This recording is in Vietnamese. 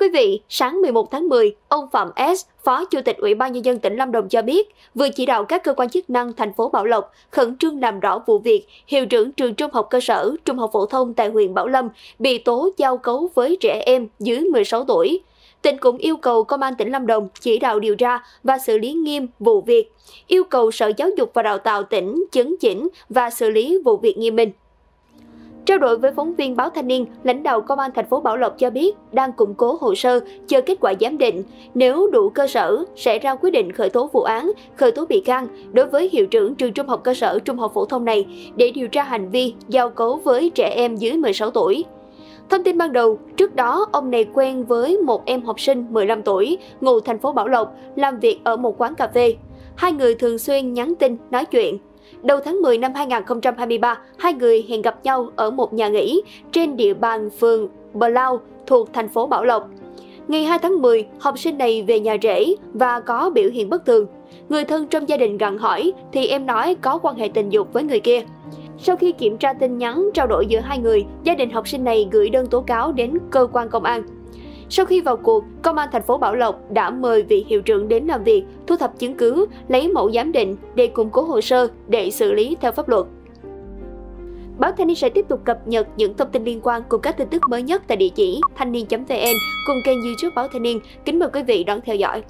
quý vị, sáng 11 tháng 10, ông Phạm S, Phó Chủ tịch Ủy ban Nhân dân tỉnh Lâm Đồng cho biết, vừa chỉ đạo các cơ quan chức năng thành phố Bảo Lộc khẩn trương làm rõ vụ việc hiệu trưởng trường trung học cơ sở, trung học phổ thông tại huyện Bảo Lâm bị tố giao cấu với trẻ em dưới 16 tuổi. Tỉnh cũng yêu cầu Công an tỉnh Lâm Đồng chỉ đạo điều tra và xử lý nghiêm vụ việc, yêu cầu Sở Giáo dục và Đào tạo tỉnh chấn chỉnh và xử lý vụ việc nghiêm minh. Trao đổi với phóng viên Báo Thanh Niên, lãnh đạo Công an thành phố Bảo Lộc cho biết đang củng cố hồ sơ chờ kết quả giám định, nếu đủ cơ sở sẽ ra quyết định khởi tố vụ án, khởi tố bị can đối với hiệu trưởng trường trung học cơ sở, trung học phổ thông này để điều tra hành vi giao cấu với trẻ em dưới 16 tuổi. Thông tin ban đầu, trước đó ông này quen với một em học sinh 15 tuổi, ngụ thành phố Bảo Lộc, làm việc ở một quán cà phê. Hai người thường xuyên nhắn tin, nói chuyện. Đầu tháng 10 năm 2023, hai người hẹn gặp nhau ở một nhà nghỉ trên địa bàn phường Bờ Lao thuộc thành phố Bảo Lộc. Ngày 2 tháng 10, học sinh này về nhà rể và có biểu hiện bất thường. Người thân trong gia đình gặng hỏi thì em nói có quan hệ tình dục với người kia. Sau khi kiểm tra tin nhắn trao đổi giữa hai người, gia đình học sinh này gửi đơn tố cáo đến cơ quan công an. Sau khi vào cuộc, Công an thành phố Bảo Lộc đã mời vị hiệu trưởng đến làm việc, thu thập chứng cứ, lấy mẫu giám định để củng cố hồ sơ để xử lý theo pháp luật. Báo Thanh Niên sẽ tiếp tục cập nhật những thông tin liên quan cùng các tin tức mới nhất tại địa chỉ thanhnien.vn cùng kênh YouTube Báo Thanh Niên. Kính mời quý vị đón theo dõi.